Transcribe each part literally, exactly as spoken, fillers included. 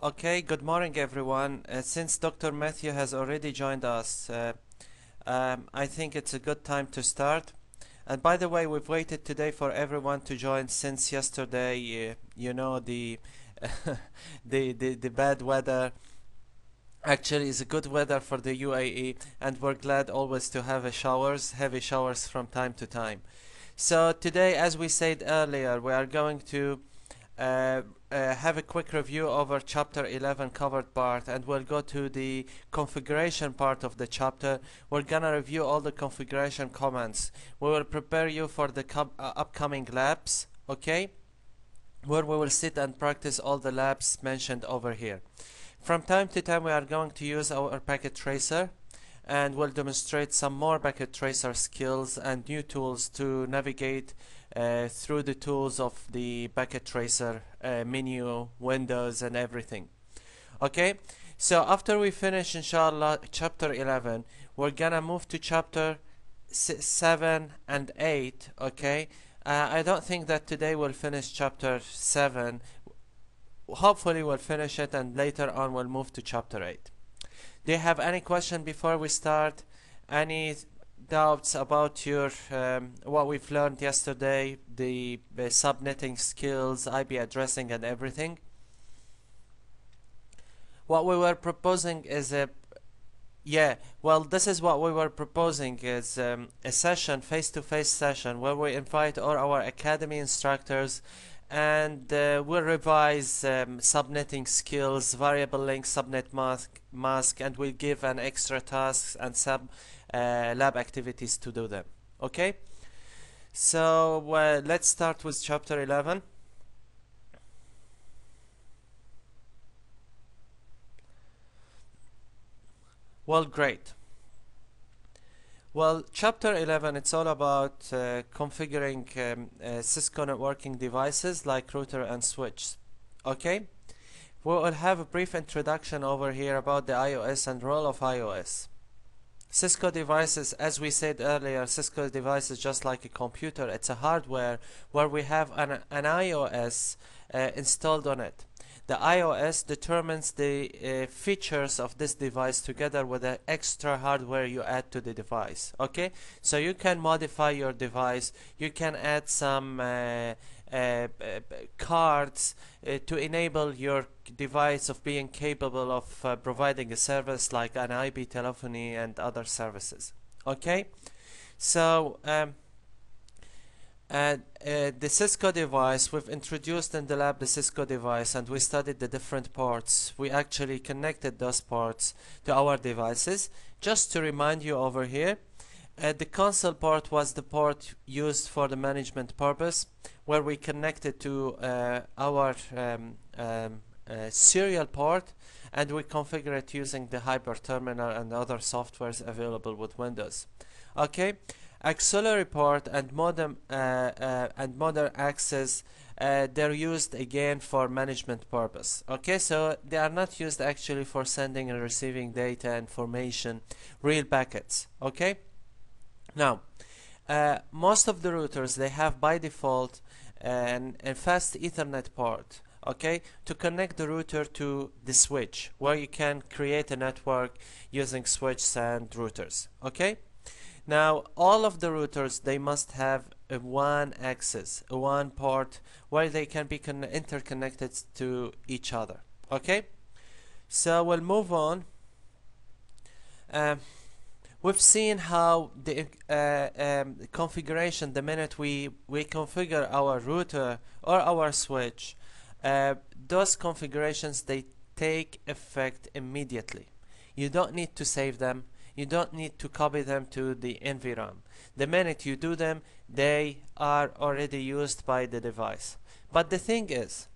Okay, good morning everyone. Uh, since Doctor Matthew has already joined us, uh, um, I think it's a good time to start. And by the way, we've waited today for everyone to join since yesterday. Uh, you know, the, the the the bad weather actually is a good weather for the U A E, and we're glad always to have a showers, heavy showers from time to time. So today, as we said earlier, we are going to Uh, uh, have a quick review over chapter eleven covered part, and we'll go to the configuration part of the chapter. We're gonna review all the configuration commands. We will prepare you for the uh, upcoming labs, okay, where we will sit and practice all the labs mentioned over here. From time to time we are going to use our packet tracer, and we'll demonstrate some more packet tracer skills and new tools to navigate Uh, through the tools of the packet tracer uh, menu, windows, and everything. Okay, so after we finish inshallah chapter eleven, we're gonna move to chapter seven and eight. Okay, uh, I don't think that today we'll finish chapter seven. Hopefully we'll finish it, and later on we'll move to chapter eight. Do you have any question before we start? Any doubts about your um, what we've learned yesterday, the uh, subnetting skills, I P addressing, and everything? What we were proposing is a yeah well this is what we were proposing is um, a session, face-to-face session, where we invite all our academy instructors, and uh, we'll revise um, subnetting skills, variable link, subnet mask, mask, and we'll give an extra tasks and sub Uh, lab activities to do them. Okay, so uh, let's start with chapter eleven. Well, great. Well, chapter eleven, it's all about uh, configuring um, uh, Cisco networking devices like router and switch. Okay, we will have a brief introduction over here about the I O S and role of I O S. Cisco devices, as we said earlier, Cisco devices, just like a computer, it's a hardware where we have an, an I O S uh, installed on it. The I O S determines the uh, features of this device together with the extra hardware you add to the device. Okay, so you can modify your device, you can add some uh, Uh, uh, cards uh, to enable your device of being capable of uh, providing a service like an I P telephony and other services. Okay, so um, uh, uh, the Cisco device, we've introduced in the lab the Cisco device, and we studied the different ports. We actually connected those ports to our devices. Just to remind you over here, Uh, the console port was the port used for the management purpose, where we connected to uh, our um, um, uh, serial port, and we configure it using the hyper terminal and other softwares available with Windows. Okay, auxiliary port and modem uh, uh, and modem access, uh, they're used again for management purpose. Okay, so they are not used actually for sending and receiving data, information, real packets. Okay. Now, uh, most of the routers, they have by default an, a fast Ethernet port, okay, to connect the router to the switch, where you can create a network using switches and routers. Okay, now all of the routers, they must have a one access, a one port, where they can be con interconnected to each other. Okay, so we'll move on. Uh, We've seen how the uh, um, configuration, the minute we, we configure our router or our switch, uh, those configurations, they take effect immediately. You don't need to save them. You don't need to copy them to the N V RAM. The minute you do them, they are already used by the device. But the thing is,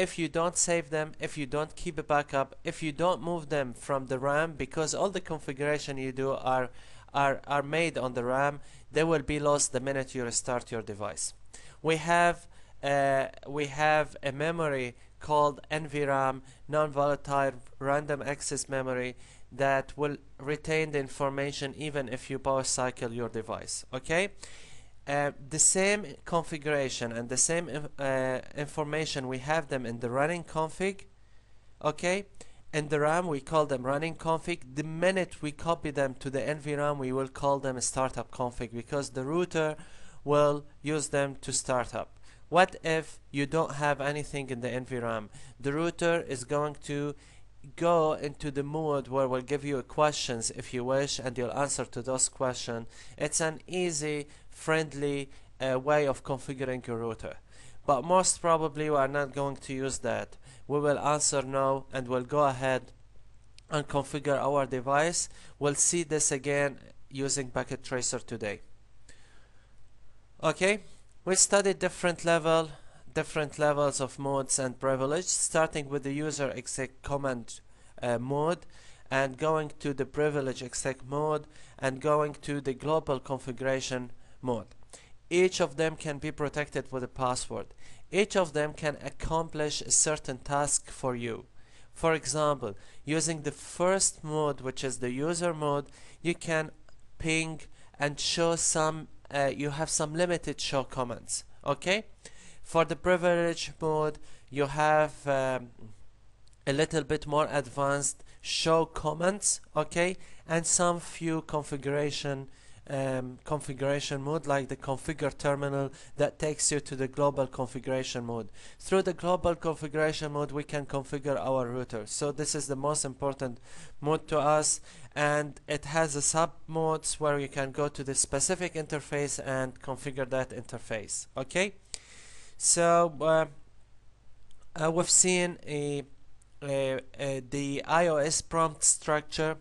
if you don't save them, if you don't keep a backup, if you don't move them from the RAM, because all the configuration you do are, are, are made on the RAM, they will be lost the minute you restart your device. We have, uh, we have a memory called N V RAM, non-volatile random access memory, that will retain the information even if you power cycle your device. Okay? Uh, the same configuration and the same uh, information, we have them in the running config okay? And the RAM, we call them running config. The minute we copy them to the N V RAM, we will call them startup config, because the router will use them to start up. What if you don't have anything in the N V RAM? The router is going to go into the mode where we'll give you questions if you wish, and you'll answer to those questions. It's an easy, friendly uh, way of configuring your router. But most probably we are not going to use that. We will answer no, and we'll go ahead and configure our device. We'll see this again using Packet Tracer today. Okay, we studied different level, different levels of modes and privilege, starting with the user exec command uh, mode, and going to the privilege exec mode, and going to the global configuration mode. Each of them can be protected with a password. Each of them can accomplish a certain task for you. For example, using the first mode, which is the user mode, you can ping and show some, uh, you have some limited show commands, okay? For the privilege mode, you have um, a little bit more advanced show commands, okay? And some few configuration Um, configuration mode, like the configure terminal, that takes you to the global configuration mode. Through the global configuration mode, we can configure our router. So this is the most important mode to us, and it has a sub modes where you can go to the specific interface and configure that interface. Okay, so uh, uh, we've seen a, a, a, the I O S prompt structure.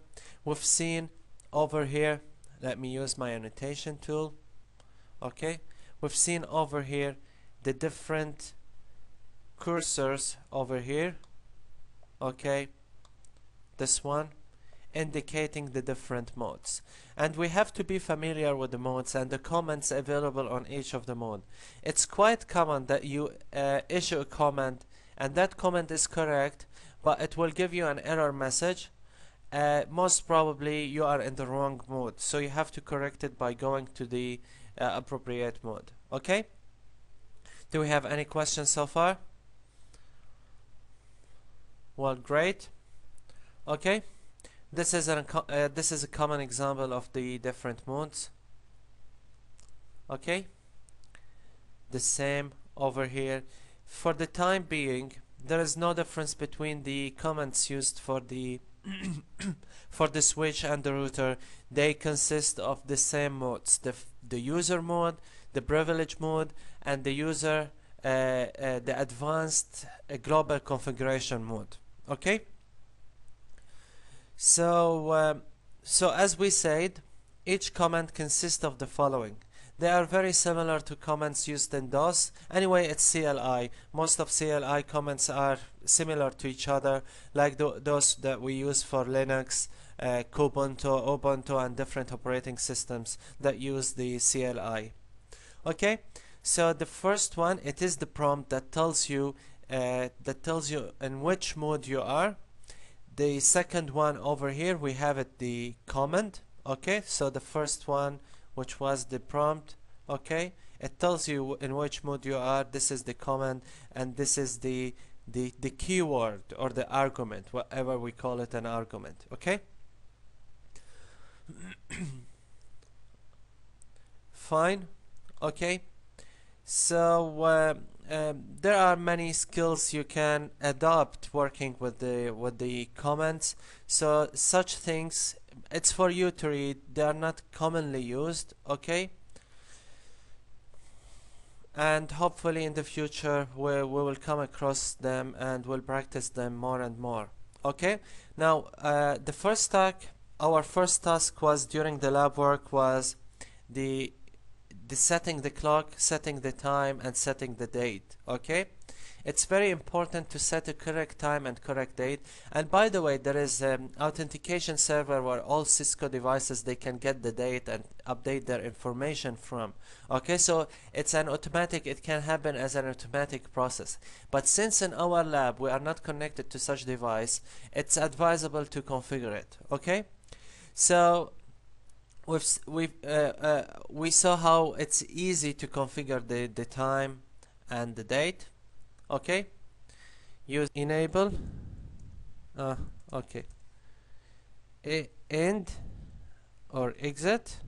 We've seen over here, let me use my annotation tool. Okay, we've seen over here the different cursors over here, okay, this one indicating the different modes, and we have to be familiar with the modes and the comments available on each of the mode. It's quite common that you uh, issue a comment and that comment is correct, but it will give you an error message. Uh, most probably you are in the wrong mode, so you have to correct it by going to the uh, appropriate mode. Okay, do we have any questions so far? Well, great. Okay, this is an uh, this is a common example of the different modes. Okay, the same over here. For the time being, there is no difference between the comments used for the for the switch and the router. They consist of the same modes, the, the user mode, the privilege mode, and the user uh, uh, the advanced uh, global configuration mode. Okay, so um, so as we said, each command consists of the following. They are very similar to commands used in DOS. Anyway, it's C L I. Most of C L I comments are similar to each other, like th those that we use for Linux, uh, Kubuntu, Ubuntu, and different operating systems that use the C L I. Okay, so the first one, it is the prompt that tells you uh, that tells you in which mode you are. The second one over here, we have it the command. Okay, so the first one, which was the prompt, okay, it tells you in which mode you are. This is the command, and this is the the the keyword or the argument, whatever we call it, an argument. Okay. Fine. Okay, so uh, um, there are many skills you can adopt working with the with the comments, so such things it's for you to read. They are not commonly used, okay? And hopefully in the future we, we will come across them and we'll practice them more and more. Okay, now uh, the first task, our first task was during the lab work was the, the setting the clock, setting the time, and setting the date, okay? It's very important to set a correct time and correct date. And by the way, there is an authentication server where all Cisco devices, they can get the date and update their information from. Okay, so it's an automatic, it can happen as an automatic process. But since in our lab we are not connected to such device, it's advisable to configure it. Okay, so we've, we've, uh, uh, we saw how it's easy to configure the, the time and the date. Okay, use enable uh, okay, a end or exit